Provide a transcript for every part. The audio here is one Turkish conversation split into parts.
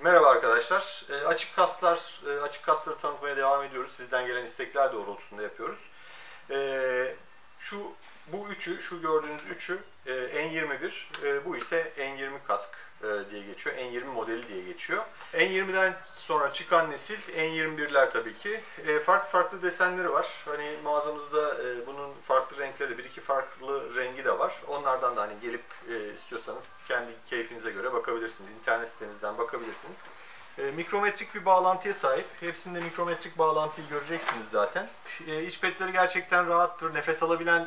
Merhaba arkadaşlar. Açık kasları tanıtmaya devam ediyoruz. Sizden gelen istekler doğrultusunda yapıyoruz. Şu gördüğünüz üçü N21, bu ise N20 kask diye geçiyor. N20 modeli diye geçiyor. N20'den sonra çıkan nesil N21'ler tabii ki. Farklı desenleri var. Hani mağazamızda bunun farklı renkleri, bir iki farklı rengi de var. Onlardan da hani gelip istiyorsanız kendi keyfinize göre bakabilirsiniz. İnternet sitemizden bakabilirsiniz. Mikrometrik bir bağlantıya sahip. Hepsinde mikrometrik bağlantıyı göreceksiniz zaten. İç pedleri gerçekten rahattır. Nefes alabilen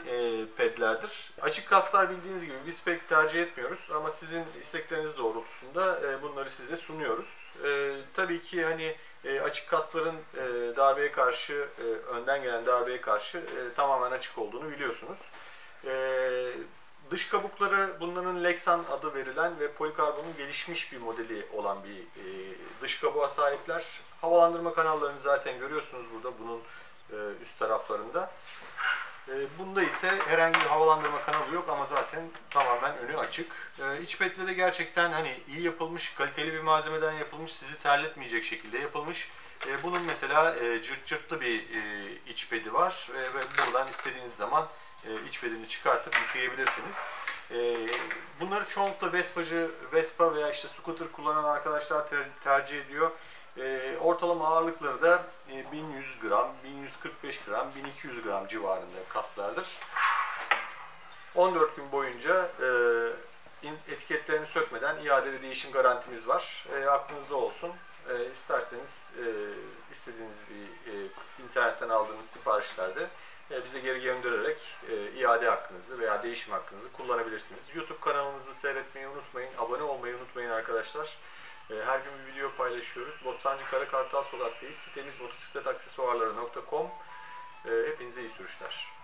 pedlerdir. Açık kaslar bildiğiniz gibi biz pek tercih etmiyoruz ama sizin istekleriniz doğrultusunda bunları size sunuyoruz. Tabii ki hani açık kasların darbeye karşı, önden gelen darbeye karşı tamamen açık olduğunu biliyorsunuz. Dış kabukları bunların Lexan adı verilen ve polikarbonun gelişmiş bir modeli olan bir dış kabuğa sahipler. Havalandırma kanallarını zaten görüyorsunuz burada bunun üst taraflarında. Bunda ise herhangi bir havalandırma kanalı yok ama zaten tamamen önü açık. İç pedleri gerçekten hani iyi yapılmış, kaliteli bir malzemeden yapılmış, sizi terletmeyecek şekilde yapılmış. Bunun mesela cırtlı bir iç pedi var ve buradan istediğiniz zaman iç pedini çıkartıp yıkayabilirsiniz. Bunları çoğunlukla Vespa veya işte scooter kullanan arkadaşlar tercih ediyor. Ortalama ağırlıkları da 1100 gram, 1145 gram, 1200 gram civarında kaslardır. 14 gün boyunca etiketlerini sökmeden iade ve değişim garantimiz var. Aklınızda olsun. İsterseniz istediğiniz bir internetten aldığınız siparişlerde bize geri göndererek iade hakkınızı veya değişim hakkınızı kullanabilirsiniz. YouTube kanalımızı seyretmeyi unutmayın, abone olmayı unutmayın arkadaşlar. Her gün bir video paylaşıyoruz. Bostancı Karakartal Sokak'tayız. Sitemiz motosikletaksesuarları.com. Hepinize iyi sürüşler.